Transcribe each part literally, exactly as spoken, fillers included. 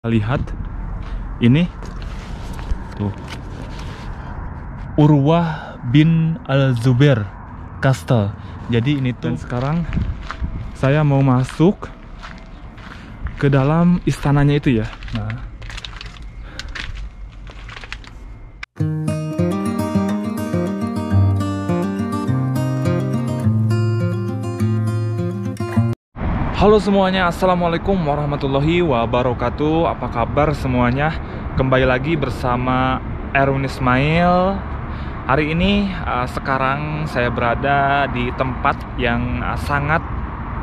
Lihat ini tuh, Urwah bin az-Zubair Castle. Jadi ini tuh, dan sekarang saya mau masuk ke dalam istananya itu ya. Nah, halo semuanya, assalamualaikum warahmatullahi wabarakatuh. Apa kabar semuanya? Kembali lagi bersama Erwin Ismail. Hari ini uh, sekarang saya berada di tempat yang uh, sangat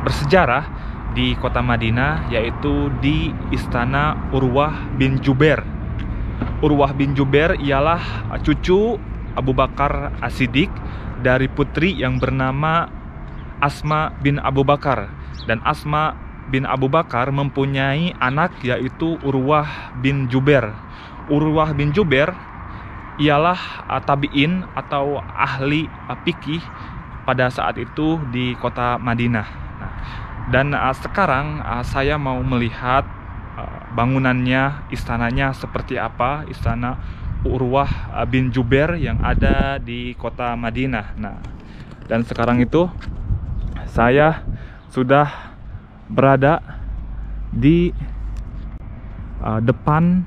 bersejarah di kota Madinah, yaitu di Istana Urwah bin Zubair. Urwah bin Zubair ialah cucu Abu Bakar As Siddiq dari putri yang bernama Asma bin Abu Bakar, dan Asma bin Abu Bakar mempunyai anak yaitu Urwah bin Zubair. Urwah bin Zubair ialah tabi'in atau ahli fikih pada saat itu di kota Madinah. Dan sekarang saya mau melihat bangunannya, istananya seperti apa, istana Urwah bin Zubair yang ada di kota Madinah. Nah, dan sekarang itu saya sudah berada di uh, depan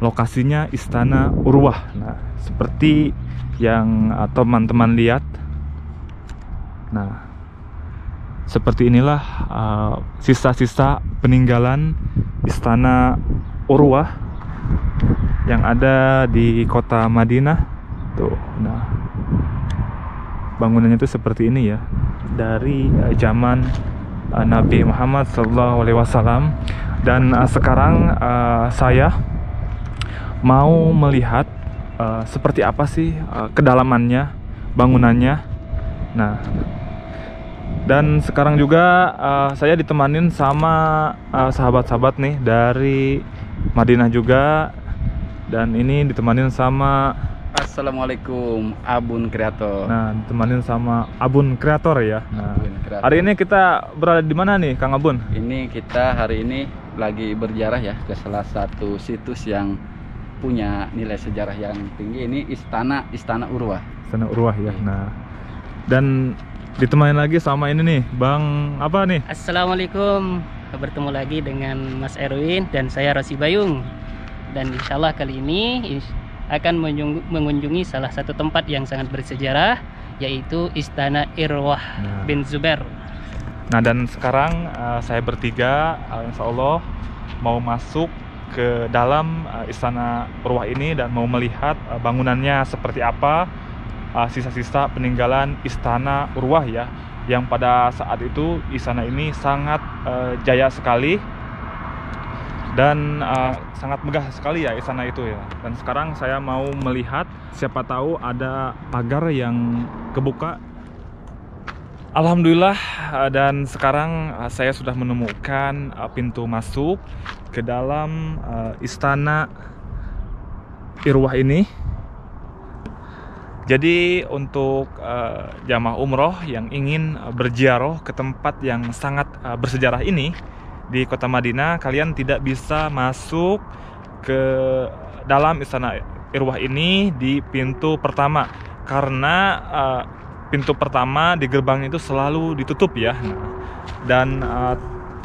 lokasinya Istana Urwah. Nah, seperti yang teman-teman uh, lihat. Nah, seperti inilah sisa-sisa uh, peninggalan Istana Urwah yang ada di kota Madinah. Tuh, nah, bangunannya itu seperti ini ya. Dari uh, zaman uh, Nabi Muhammad shallallahu alaihi wasallam. Dan uh, sekarang uh, saya mau melihat uh, seperti apa sih uh, kedalamannya, bangunannya. Nah, dan sekarang juga uh, saya ditemanin sama sahabat-sahabat uh, nih dari Madinah juga. Dan ini ditemanin sama Assalamualaikum, Abun Kreator. Nah, temanin sama Abun Kreator ya. Nah, Abun Kreator. Hari ini kita berada di mana nih, Kang Abun? Ini kita hari ini lagi berjarah ya ke salah satu situs yang punya nilai sejarah yang tinggi. Ini Istana Istana Urwah. Istana Urwah ya. Nah, dan ditemani lagi sama ini nih, Bang apa nih? Assalamualaikum, bertemu lagi dengan Mas Erwin dan saya Rosi Bayung. Dan insyaallah kali ini akan mengunjungi salah satu tempat yang sangat bersejarah, yaitu Istana Urwah nah. bin Zubair. Nah, dan sekarang uh, saya bertiga uh, insya Allah mau masuk ke dalam uh, Istana Urwah ini dan mau melihat uh, bangunannya seperti apa, sisa-sisa uh, peninggalan Istana Urwah ya, yang pada saat itu istana ini sangat uh, jaya sekali. Dan uh, sangat megah sekali ya istana itu ya. Dan sekarang saya mau melihat, siapa tahu ada pagar yang kebuka. Alhamdulillah, uh, dan sekarang uh, saya sudah menemukan uh, pintu masuk ke dalam uh, Istana Urwah ini. Jadi untuk uh, jamaah umroh yang ingin uh, berziarah ke tempat yang sangat uh, bersejarah ini di kota Madinah, kalian tidak bisa masuk ke dalam Istana Urwah ini di pintu pertama, karena uh, pintu pertama di gerbang itu selalu ditutup ya. Nah, dan uh,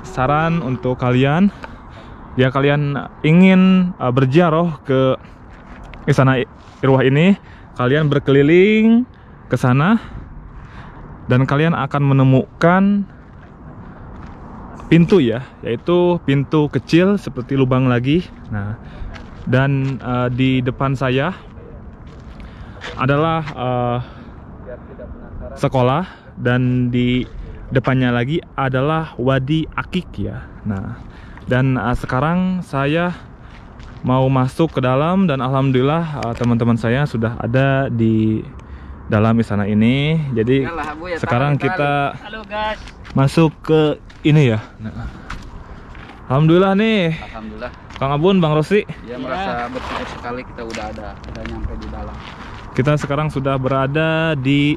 saran untuk kalian, ya kalian ingin uh, berziarah ke Istana Urwah ini, kalian berkeliling ke sana dan kalian akan menemukan pintu ya, yaitu pintu kecil seperti lubang lagi. Nah, dan uh, di depan saya adalah uh, sekolah, dan di depannya lagi adalah Wadi Akik ya. Nah, dan uh, sekarang saya mau masuk ke dalam, dan alhamdulillah uh, teman-teman saya sudah ada di dalam istana ini. Jadi yalah, ya, sekarang tahan, kita tahan. masuk ke ini ya. Nah, alhamdulillah nih. Alhamdulillah. Kang Abun, Bang Rosi. Ya, ya. Merasa bersyukur sekali kita udah ada, udah nyampe di dalam. Kita sekarang sudah berada di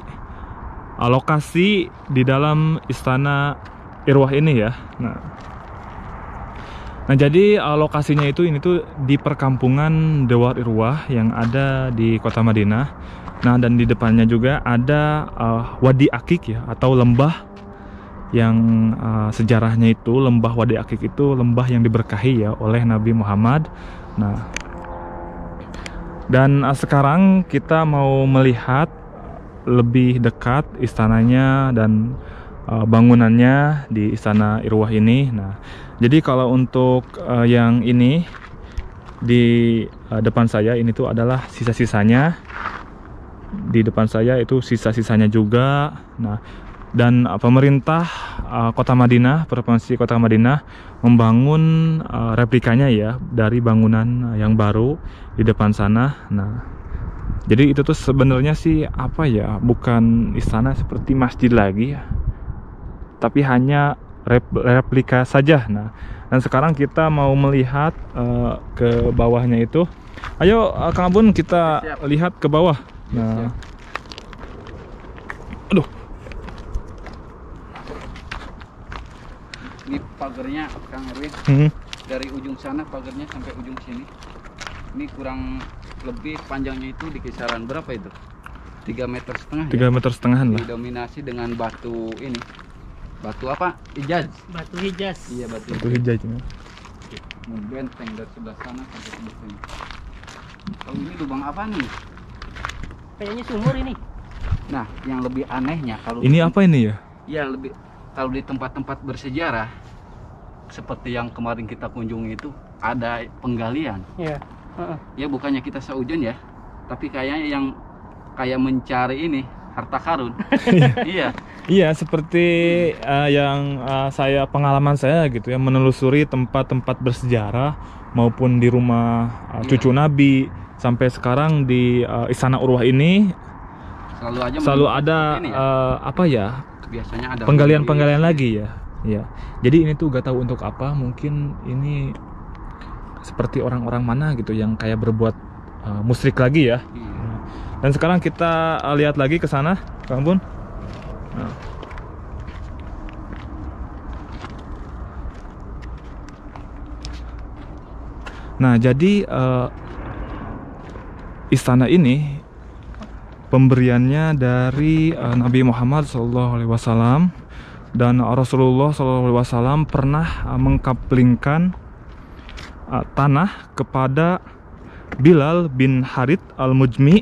lokasi di dalam Istana Urwah ini ya. Nah, Nah, jadi lokasinya itu ini tuh di perkampungan Diwar Urwah yang ada di kota Madinah. Nah, dan di depannya juga ada uh, Wadi Akik ya, atau lembah yang uh, sejarahnya itu lembah Wadi Akik itu lembah yang diberkahi ya oleh Nabi Muhammad. Nah, dan uh, sekarang kita mau melihat lebih dekat istananya dan uh, bangunannya di Istana Urwah ini. Nah, jadi kalau untuk uh, yang ini di uh, depan saya ini tuh adalah sisa-sisanya. Di depan saya itu sisa-sisanya juga. Nah, dan uh, pemerintah uh, Kota Madinah, Provinsi Kota Madinah membangun uh, replikanya ya dari bangunan yang baru di depan sana. Nah, jadi itu tuh sebenarnya sih apa ya, bukan istana seperti masjid lagi ya, tapi hanya replika saja. Nah, dan sekarang kita mau melihat uh, ke bawahnya itu. Ayo uh, Kang Abun, kita siap, siap. lihat ke bawah. Nah, siap, siap. Aduh. Ini pagernya Kang Erwin. Hmm. Dari ujung sana pagernya sampai ujung sini. Ini kurang lebih panjangnya itu di kisaran berapa itu? tiga meter setengah. tiga meter setengah lah. Didominasi dengan batu ini. Batu apa? Hijaz. Batu Hijaz. Iya, batu. Batu Hijaz. Mau benteng dari sebelah sana sampai sebelah sini. Kalau ini lubang apa nih? Kayaknya sumur ini. Nah, yang lebih anehnya kalau ini apa ini ya? Iya, lebih kalau di tempat-tempat bersejarah seperti yang kemarin kita kunjungi itu ada penggalian. Iya. Ya, bukannya kita seujun ya, tapi kayaknya yang kayak mencari ini harta karun. Iya. Iya, seperti hmm. uh, yang uh, saya pengalaman saya gitu ya, menelusuri tempat-tempat bersejarah maupun di rumah uh, cucu yeah. Nabi sampai sekarang di uh, Istana Urwah ini selalu aja selalu ada ini, ya? uh, apa ya? Biasanya ada penggalian-penggalian lagi ya. Iya. Jadi ini tuh gak tahu untuk apa, mungkin ini seperti orang-orang mana gitu yang kayak berbuat uh, musyrik lagi ya. Iya. Dan sekarang kita uh, lihat lagi ke sana, Kang Bun. Nah. Nah, jadi uh, istana ini pemberiannya dari uh, Nabi Muhammad shallallahu alaihi wasallam, dan Rasulullah shallallahu alaihi wasallam pernah uh, mengkaplingkan tanah kepada Bilal bin Harith al-Muzani,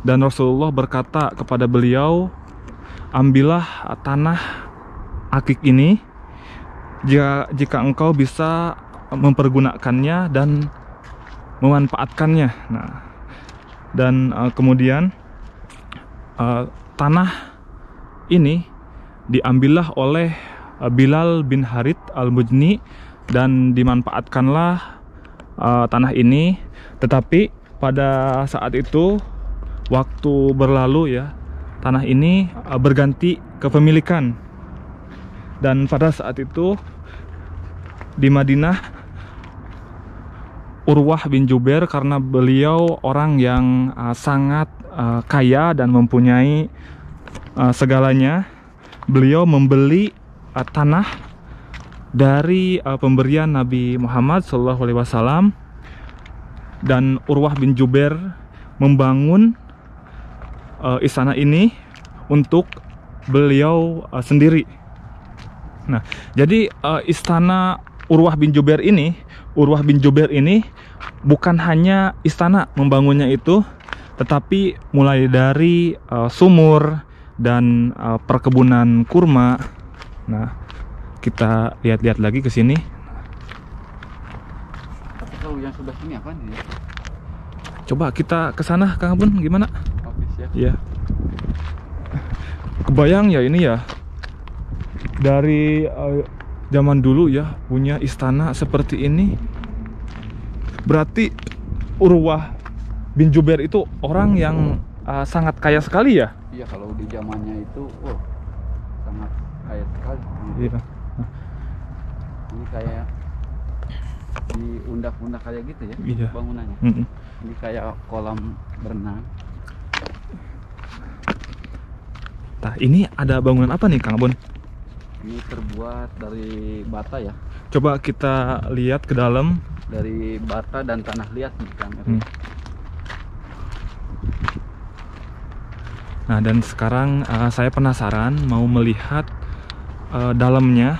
dan Rasulullah berkata kepada beliau, ambillah tanah Akik ini jika, jika engkau bisa mempergunakannya dan memanfaatkannya. Nah, dan uh, kemudian uh, tanah ini diambillah oleh uh, Bilal bin Harith al-Muzani dan dimanfaatkanlah uh, tanah ini. Tetapi pada saat itu waktu berlalu ya, tanah ini uh, berganti kepemilikan, dan pada saat itu di Madinah Urwah bin Zubair, karena beliau orang yang uh, sangat uh, kaya dan mempunyai uh, segalanya, beliau membeli uh, tanah dari uh, pemberian Nabi Muhammad shallallahu alaihi wasallam, dan Urwah bin Zubair membangun uh, istana ini untuk beliau uh, sendiri. Nah, jadi uh, istana Urwah bin Zubair ini, Urwah bin Zubair ini bukan hanya istana membangunnya itu, tetapi mulai dari uh, sumur dan uh, perkebunan kurma. Nah, kita lihat-lihat lagi ke sini. Oh, yang sebelah sini apa nih? Coba kita ke sana, Kang Abun, gimana? Oke, siap. Ya. Kebayang ya ini ya. Dari uh, zaman dulu ya punya istana seperti ini. Berarti Urwah bin Zubair itu orang hmm. yang uh, sangat kaya sekali ya? Iya, kalau di zamannya itu oh, sangat kaya sekali. Iya. Nah, ini kayak diundak-undak kayak gitu ya, iya, bangunannya. Mm-mm. Ini kayak kolam berenang. Nah, ini ada bangunan apa nih, Kang Abun? Ini terbuat dari bata ya. Coba kita lihat ke dalam. Dari bata dan tanah liat nih Kang Erwin. Hmm. Nah, dan sekarang uh, saya penasaran mau melihat uh, dalamnya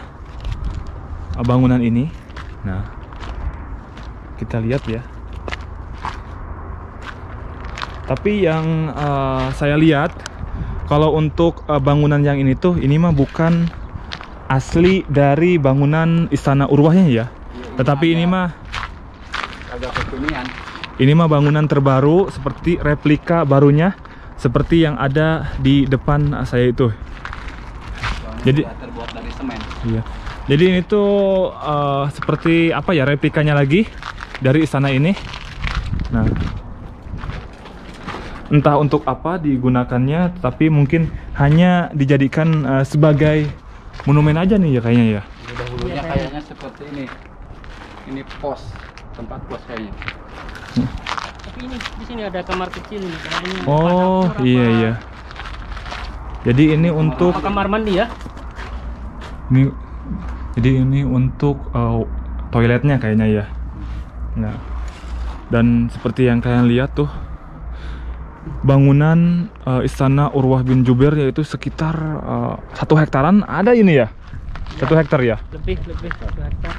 uh, bangunan ini. Nah, kita lihat ya. Tapi yang uh, saya lihat kalau untuk uh, bangunan yang ini tuh, ini mah bukan asli dari bangunan Istana Urwahnya ya. Iya, ini tetapi agak, ini mah agak kekinian. Ini mah bangunan terbaru seperti replika barunya seperti yang ada di depan saya itu. Bangunan jadi terbuat dari semen. Iya. Jadi ini tuh uh, seperti apa ya, replikanya lagi dari istana ini. Nah, entah untuk apa digunakannya, tapi mungkin hanya dijadikan uh, sebagai monumen aja nih ya kayaknya ya. Dahulunya kayaknya seperti ini. Ini pos, tempat pos kayaknya. Hmm. Tapi ini di sini ada kamar kecil nih. Ini oh iya apa... iya. Jadi ini oh, untuk kamar mandi ya. Ini, jadi ini untuk uh, toiletnya kayaknya ya. Nah, dan seperti yang kalian lihat tuh. Bangunan uh, Istana Urwah bin Zubair yaitu sekitar uh, satu hektaran ada ini ya, satu ya, hektar ya. Lebih lebih satu hektar.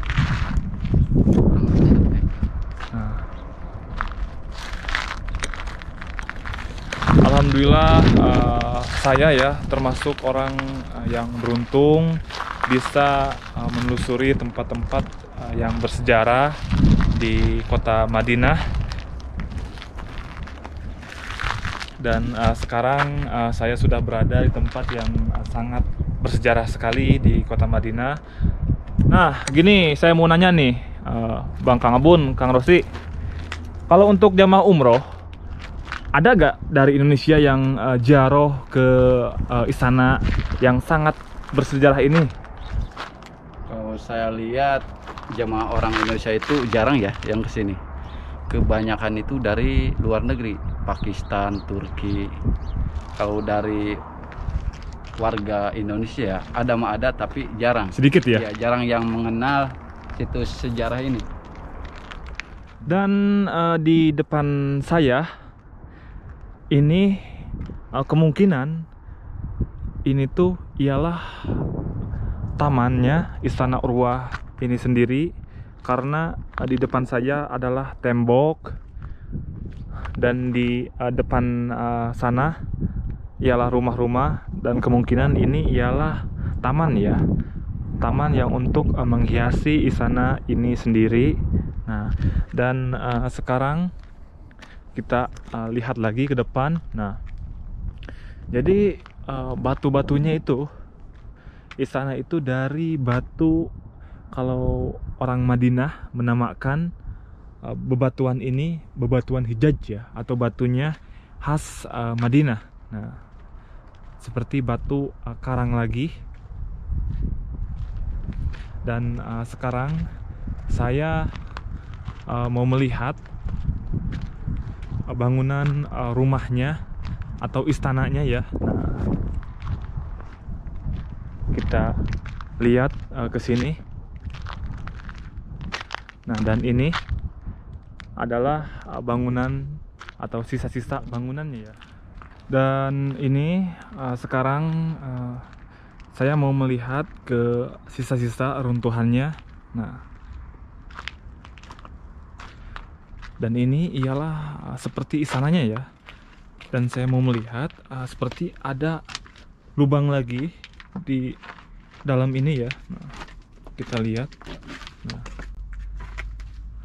Nah. Alhamdulillah uh, saya ya termasuk orang uh, yang beruntung bisa uh, menelusuri tempat-tempat uh, yang bersejarah di kota Madinah. Dan uh, sekarang uh, saya sudah berada di tempat yang uh, sangat bersejarah sekali di kota Madinah. Nah, gini saya mau nanya nih, uh, Bang Kang Abun, Kang Rosi, kalau untuk jamaah umroh, ada gak dari Indonesia yang uh, jaroh ke uh, istana yang sangat bersejarah ini? Kalau saya lihat jamaah orang Indonesia itu jarang ya yang kesini. Kebanyakan itu dari luar negeri. Pakistan, Turki. Kalau dari warga Indonesia ada mah ada tapi jarang. Sedikit ya? Ya, jarang yang mengenal situs sejarah ini. Dan uh, di depan saya ini uh, kemungkinan ini tuh ialah tamannya Istana Urwah ini sendiri, karena uh, di depan saya adalah tembok. Dan di uh, depan uh, sana ialah rumah-rumah, dan kemungkinan ini ialah taman ya. Taman yang untuk uh, menghiasi istana ini sendiri. Nah, dan uh, sekarang kita uh, lihat lagi ke depan. Nah, jadi uh, batu-batunya itu, istana itu dari batu, kalau orang Madinah menamakan bebatuan ini bebatuan Hijaz ya, atau batunya khas uh, Madinah. Nah, seperti batu uh, karang lagi. Dan uh, sekarang saya uh, mau melihat uh, bangunan uh, rumahnya atau istananya ya. Nah, kita lihat uh, ke sini. Nah, dan ini adalah bangunan atau sisa-sisa bangunannya ya. Dan ini uh, sekarang uh, saya mau melihat ke sisa-sisa runtuhannya. Nah, dan ini ialah uh, seperti istananya ya. Dan saya mau melihat uh, seperti ada lubang lagi di dalam ini ya. Nah, kita lihat. Nah.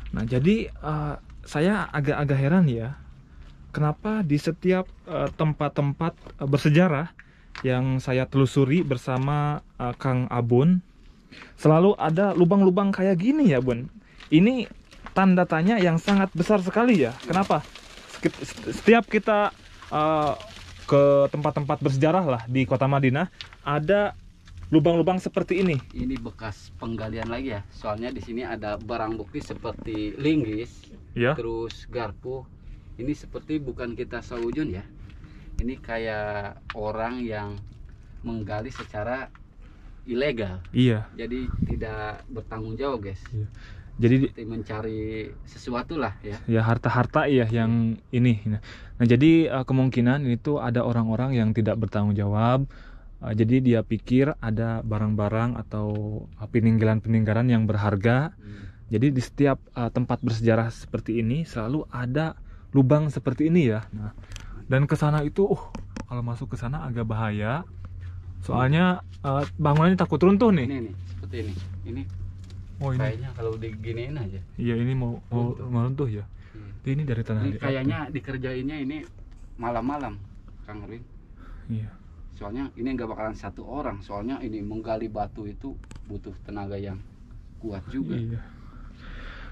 Nah, jadi uh, saya agak-agak heran ya, kenapa di setiap tempat-tempat uh, uh, bersejarah yang saya telusuri bersama uh, Kang Abun, selalu ada lubang-lubang kayak gini ya Bun. Ini tanda tanya yang sangat besar sekali ya. Kenapa? Setiap kita uh, ke tempat-tempat bersejarah lah di kota Madinah, ada lubang-lubang seperti ini. Ini bekas penggalian lagi ya. Soalnya di sini ada barang bukti seperti linggis, ya, terus garpu. Ini seperti bukan kita saujun ya. Ini kayak orang yang menggali secara ilegal. Iya. Jadi tidak bertanggung jawab, guys. Iya. Jadi seperti mencari sesuatu lah ya. Ya, harta-harta ya yang hmm. ini. Nah, jadi kemungkinan itu ada orang-orang yang tidak bertanggung jawab. Jadi dia pikir ada barang-barang atau peninggalan-peninggalan yang berharga. Hmm. Jadi di setiap tempat bersejarah seperti ini selalu ada lubang seperti ini ya. Nah, dan ke sana itu uh, kalau masuk ke sana agak bahaya. Soalnya uh, bangunannya takut runtuh nih. Ini nih, seperti ini. Ini Oh ini. Kayaknya kalau diginiin aja. Iya, ini mau runtuh. mau runtuh ya. Iya. Ini dari tanah. Ini kayaknya dikerjainnya ini malam-malam, Kang Erwin. Iya. Soalnya ini nggak bakalan satu orang. Soalnya ini menggali batu itu butuh tenaga yang kuat juga. Iya.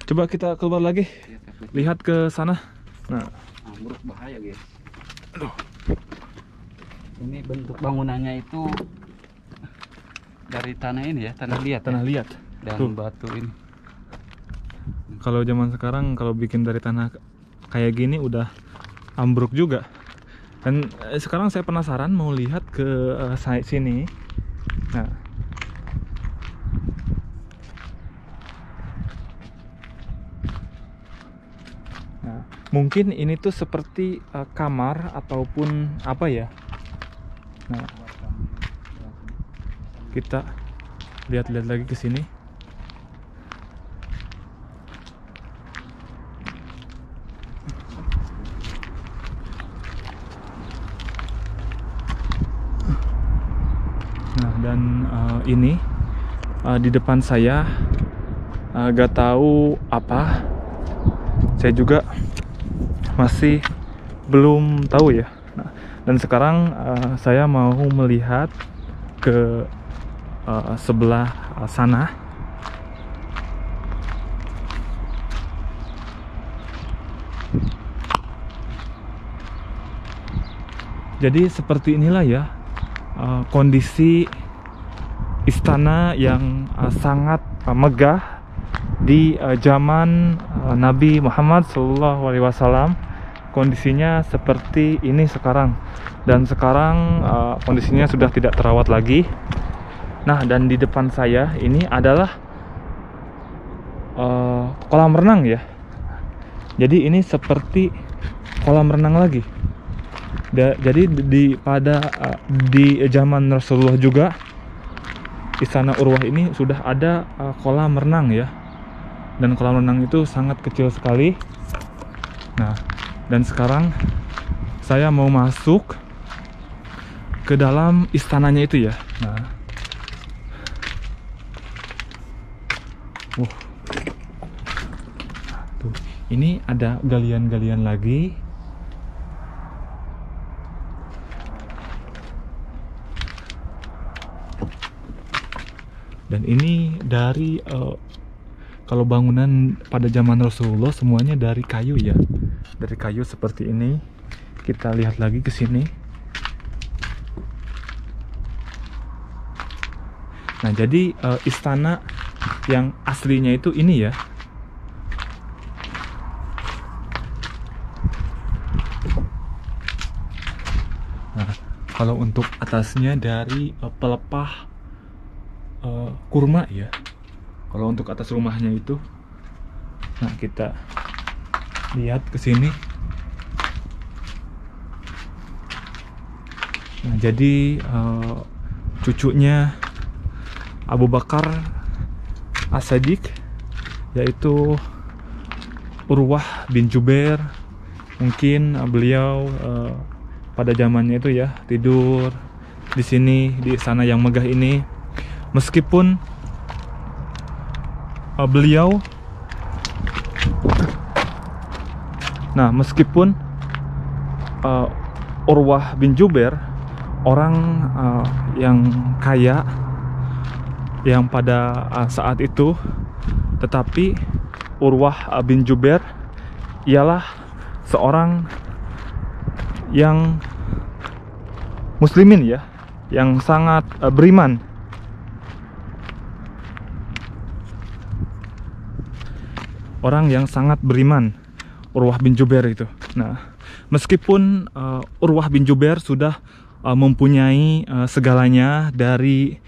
Coba kita keluar lagi. Iya, lihat ke sana. Nah, ambruk bahaya, guys. Aduh. Ini bentuk bangunannya itu dari tanah ini ya, tanah liat. Tanah ya? liat. Dan Tuh. batu ini. Kalau zaman sekarang kalau bikin dari tanah kayak gini udah ambruk juga. Dan eh, sekarang saya penasaran mau lihat ke eh, side sini. Nah. Nah, mungkin ini tuh seperti eh, kamar ataupun apa ya? Nah. Kita lihat-lihat lagi ke sini. Dan uh, ini uh, di depan saya uh, gak tahu apa, saya juga masih belum tahu ya. Nah, dan sekarang uh, saya mau melihat ke uh, sebelah uh, sana. Jadi seperti inilah ya uh, kondisi istana yang uh, sangat uh, megah di uh, zaman uh, Nabi Muhammad shallallahu alaihi wasallam. Kondisinya seperti ini sekarang, dan sekarang uh, kondisinya sudah tidak terawat lagi. Nah, dan di depan saya ini adalah uh, kolam renang ya. Jadi ini seperti kolam renang lagi. Da, jadi di pada uh, di zaman Rasulullah juga Istana Urwah ini sudah ada uh, kolam renang ya. Dan kolam renang itu sangat kecil sekali. Nah, dan sekarang saya mau masuk ke dalam istananya itu ya. Nah, uh. Tuh, ini ada galian-galian lagi. Dan ini dari uh, kalau bangunan pada zaman Rasulullah semuanya dari kayu ya. Dari kayu seperti ini. Kita lihat lagi ke sini. Nah, jadi uh, istana yang aslinya itu ini ya. Nah, kalau untuk atasnya dari uh, pelepah kurma ya, kalau untuk atas rumahnya itu. Nah, kita lihat ke sini. Nah, jadi uh, cucunya Abu Bakar As Siddiq, yaitu Urwah bin Zubair. Mungkin uh, beliau uh, pada zamannya itu ya tidur di sini, di istana yang megah ini. Meskipun uh, beliau, nah meskipun uh, Urwah bin Zubair orang uh, yang kaya yang pada uh, saat itu, tetapi Urwah bin Zubair ialah seorang yang muslimin ya, yang sangat uh, beriman. Orang yang sangat beriman, Urwah bin Zubair itu. Nah, meskipun uh, Urwah bin Zubair sudah uh, mempunyai uh, segalanya dari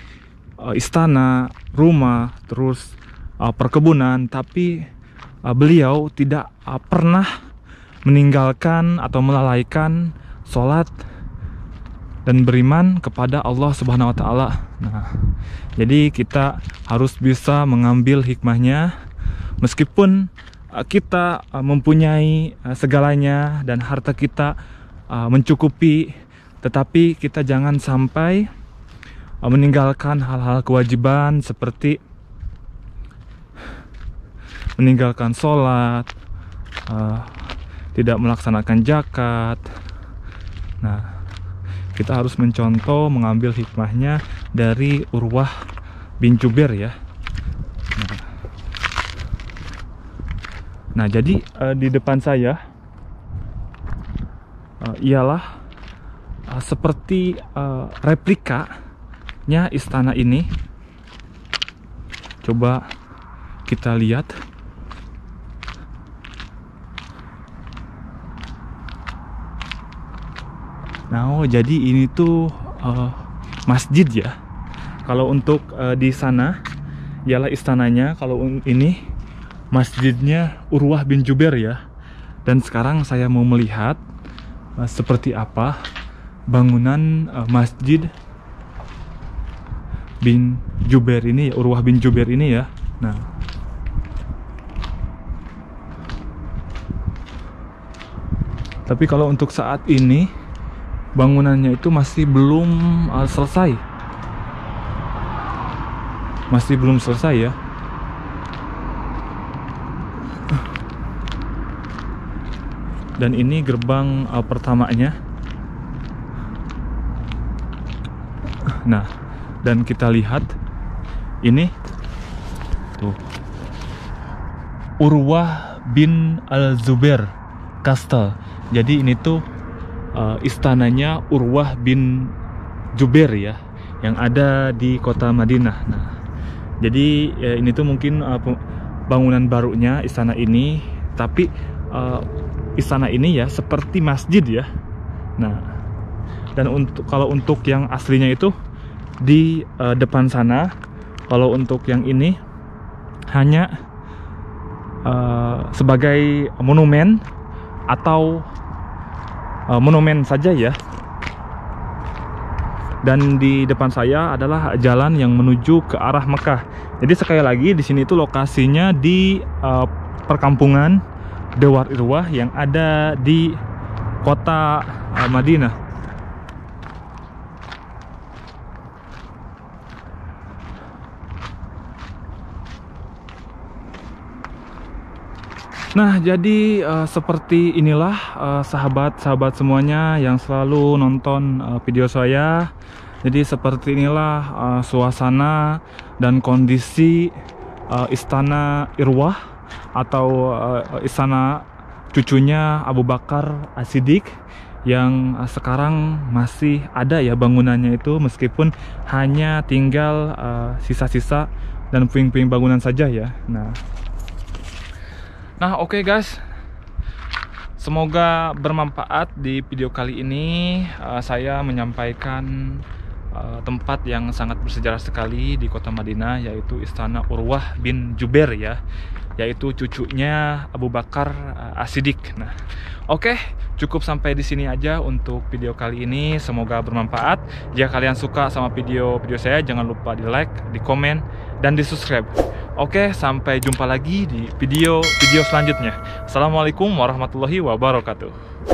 uh, istana, rumah, terus uh, perkebunan, tapi uh, beliau tidak uh, pernah meninggalkan atau melalaikan sholat dan beriman kepada Allah Subhanahu Wa Taala. Nah, jadi kita harus bisa mengambil hikmahnya, meskipun uh, kita uh, mempunyai uh, segalanya dan harta kita uh, mencukupi, tetapi kita jangan sampai uh, meninggalkan hal-hal kewajiban seperti meninggalkan sholat, uh, tidak melaksanakan zakat. Nah, kita harus mencontoh, mengambil hikmahnya dari Urwah bin Zubair ya. Nah, nah jadi uh, di depan saya uh, ialah uh, seperti uh, replikanya istana ini. Coba kita lihat. Nah, oh, jadi ini tuh uh, masjid ya. Kalau untuk uh, di sana ialah istananya, kalau ini masjidnya Urwah bin Zubair ya. Dan sekarang saya mau melihat uh, seperti apa bangunan uh, masjid bin Zubair ini, Urwah bin Zubair ini ya. Nah, tapi kalau untuk saat ini bangunannya itu masih belum uh, selesai, masih belum selesai ya. Dan ini gerbang uh, pertamanya. Nah, dan kita lihat ini tuh Urwah bin az-Zubair Castle. Jadi ini tuh Uh, istananya Urwah bin Zubair ya, yang ada di kota Madinah. Nah, jadi ya, ini tuh mungkin uh, bangunan barunya istana ini, tapi uh, istana ini ya seperti masjid ya. Nah, dan untuk kalau untuk yang aslinya itu di uh, depan sana, kalau untuk yang ini hanya uh, sebagai monumen atau monumen saja ya. Dan di depan saya adalah jalan yang menuju ke arah Mekah. Jadi sekali lagi di sini itu lokasinya di uh, perkampungan Diwar Urwah yang ada di kota uh, Madinah. Nah, jadi uh, seperti inilah sahabat-sahabat uh, semuanya yang selalu nonton uh, video saya. Jadi seperti inilah uh, suasana dan kondisi uh, Istana Urwah atau uh, istana cucunya Abu Bakar As Siddiq yang uh, sekarang masih ada ya bangunannya itu, meskipun hanya tinggal sisa-sisa uh, dan puing-puing bangunan saja ya. Nah, Nah oke okay guys, semoga bermanfaat di video kali ini. uh, Saya menyampaikan uh, tempat yang sangat bersejarah sekali di kota Madinah, yaitu Istana Urwah bin Zubair ya, yaitu cucunya Abu Bakar uh, As Siddiq. Nah, oke okay, cukup sampai di sini aja untuk video kali ini. Semoga bermanfaat. Jika kalian suka sama video-video saya, jangan lupa di like, di komen, dan di subscribe. Oke, sampai jumpa lagi di video-video selanjutnya. Assalamualaikum warahmatullahi wabarakatuh.